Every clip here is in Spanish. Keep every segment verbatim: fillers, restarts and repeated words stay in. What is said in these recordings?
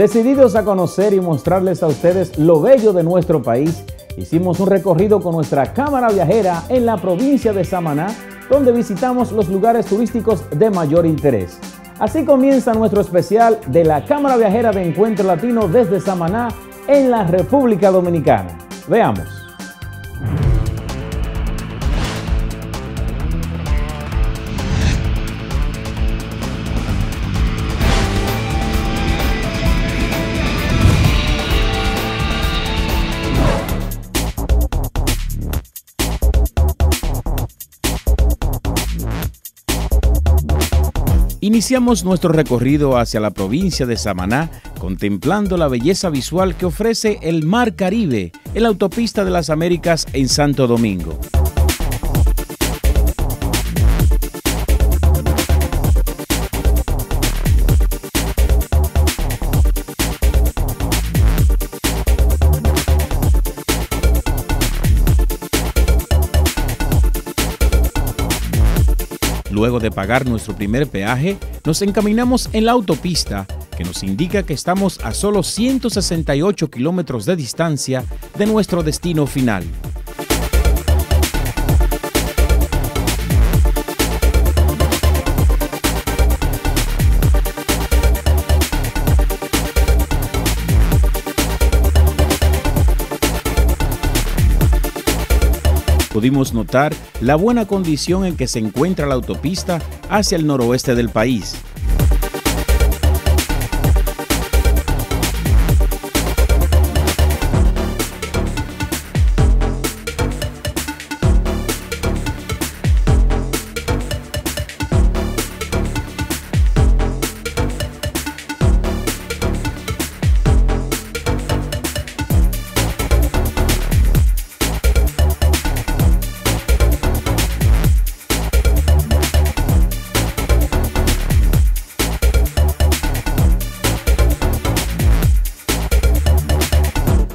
Decididos a conocer y mostrarles a ustedes lo bello de nuestro país, hicimos un recorrido con nuestra Cámara Viajera en la provincia de Samaná, donde visitamos los lugares turísticos de mayor interés. Así comienza nuestro especial de la Cámara Viajera de Encuentro Latino desde Samaná en la República Dominicana. Veamos. Iniciamos nuestro recorrido hacia la provincia de Samaná, contemplando la belleza visual que ofrece el Mar Caribe, en la autopista de las Américas en Santo Domingo. Luego de pagar nuestro primer peaje, nos encaminamos en la autopista, que nos indica que estamos a solo ciento sesenta y ocho kilómetros de distancia de nuestro destino final. Pudimos notar la buena condición en que se encuentra la autopista hacia el noroeste del país.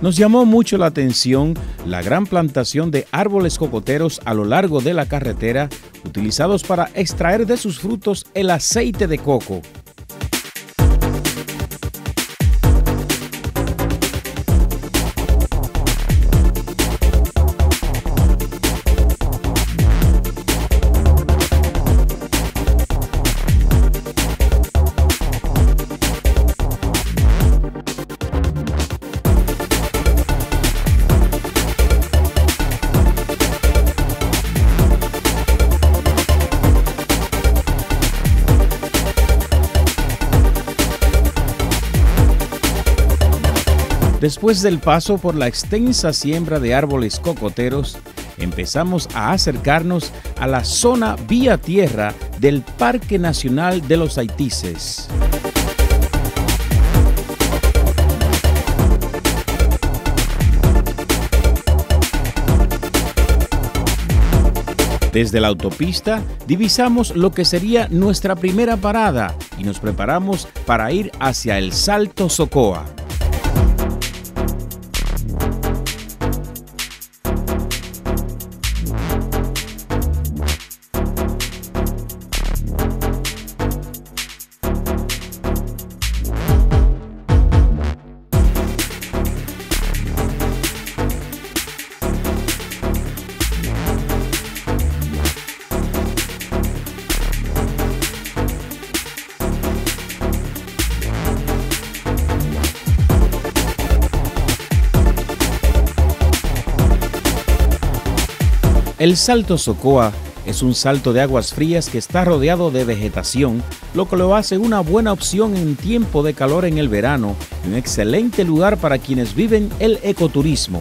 Nos llamó mucho la atención la gran plantación de árboles cocoteros a lo largo de la carretera, utilizados para extraer de sus frutos el aceite de coco. Después del paso por la extensa siembra de árboles cocoteros, empezamos a acercarnos a la zona vía tierra del Parque Nacional de los Haitises. Desde la autopista divisamos lo que sería nuestra primera parada y nos preparamos para ir hacia el Salto Socoa. El Salto Socoa es un salto de aguas frías que está rodeado de vegetación, lo que lo hace una buena opción en tiempo de calor en el verano y un excelente lugar para quienes viven el ecoturismo.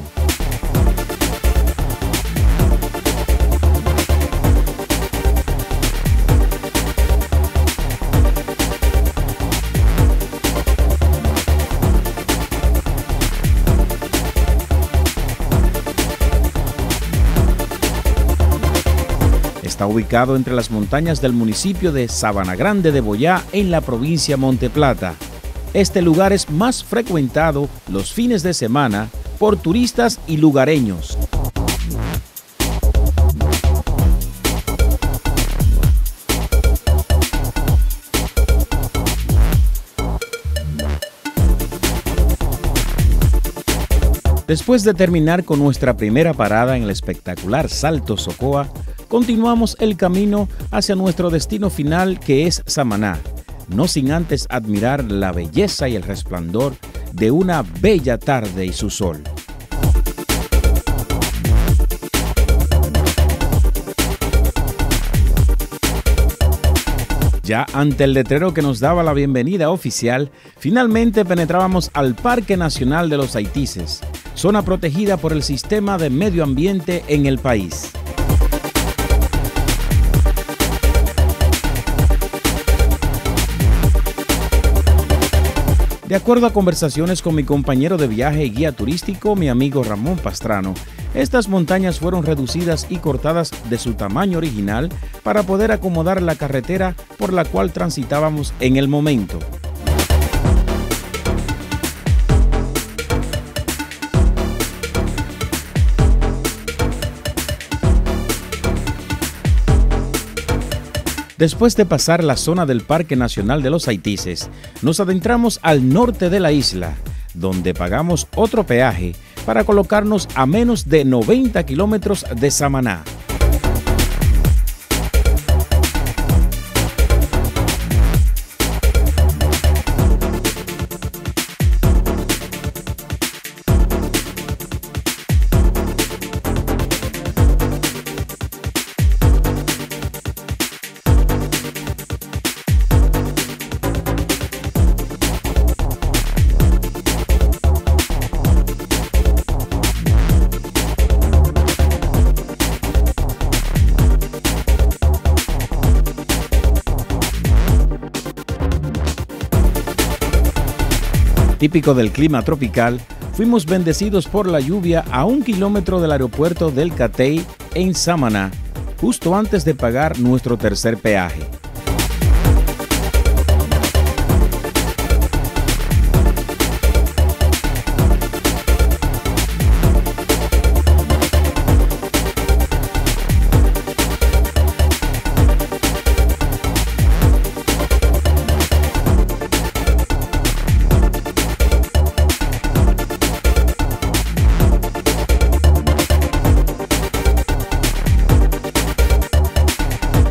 Está ubicado entre las montañas del municipio de Sabana Grande de Boyá, en la provincia Monte Plata. Este lugar es más frecuentado los fines de semana por turistas y lugareños. Después de terminar con nuestra primera parada en el espectacular Salto Socoa, continuamos el camino hacia nuestro destino final, que es Samaná, no sin antes admirar la belleza y el resplandor de una bella tarde y su sol. Ya ante el letrero que nos daba la bienvenida oficial, finalmente penetrábamos al Parque Nacional de los Haitises, zona protegida por el sistema de medio ambiente en el país. De acuerdo a conversaciones con mi compañero de viaje y guía turístico, mi amigo Ramón Pastrano, estas montañas fueron reducidas y cortadas de su tamaño original para poder acomodar la carretera por la cual transitábamos en el momento. Después de pasar la zona del Parque Nacional de los Haitises, nos adentramos al norte de la isla, donde pagamos otro peaje para colocarnos a menos de noventa kilómetros de Samaná. Típico del clima tropical, fuimos bendecidos por la lluvia a un kilómetro del aeropuerto del Catey en Samaná, justo antes de pagar nuestro tercer peaje.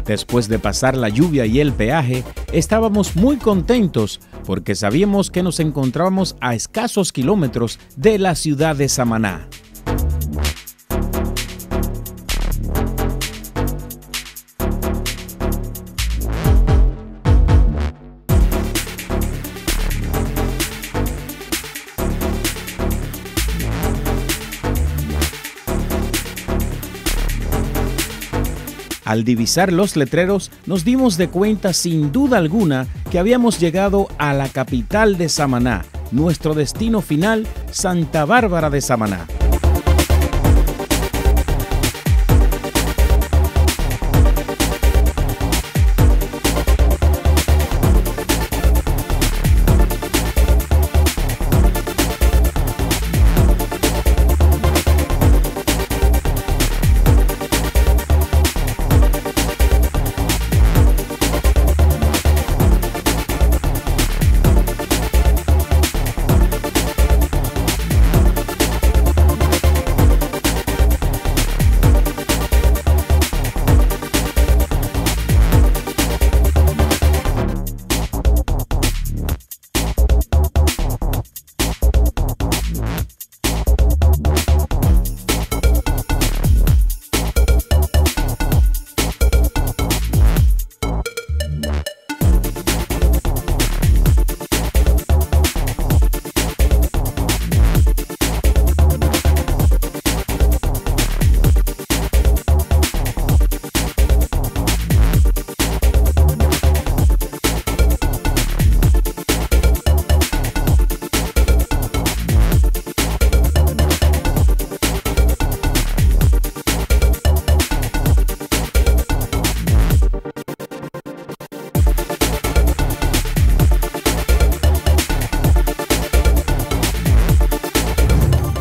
Después de pasar la lluvia y el peaje, estábamos muy contentos porque sabíamos que nos encontrábamos a escasos kilómetros de la ciudad de Samaná. Al divisar los letreros, nos dimos de cuenta sin duda alguna que habíamos llegado a la capital de Samaná, nuestro destino final, Santa Bárbara de Samaná.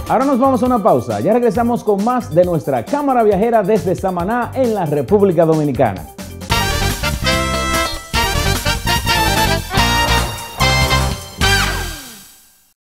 Ahora nos vamos a una pausa, ya regresamos con más de nuestra Cámara Viajera desde Samaná en la República Dominicana.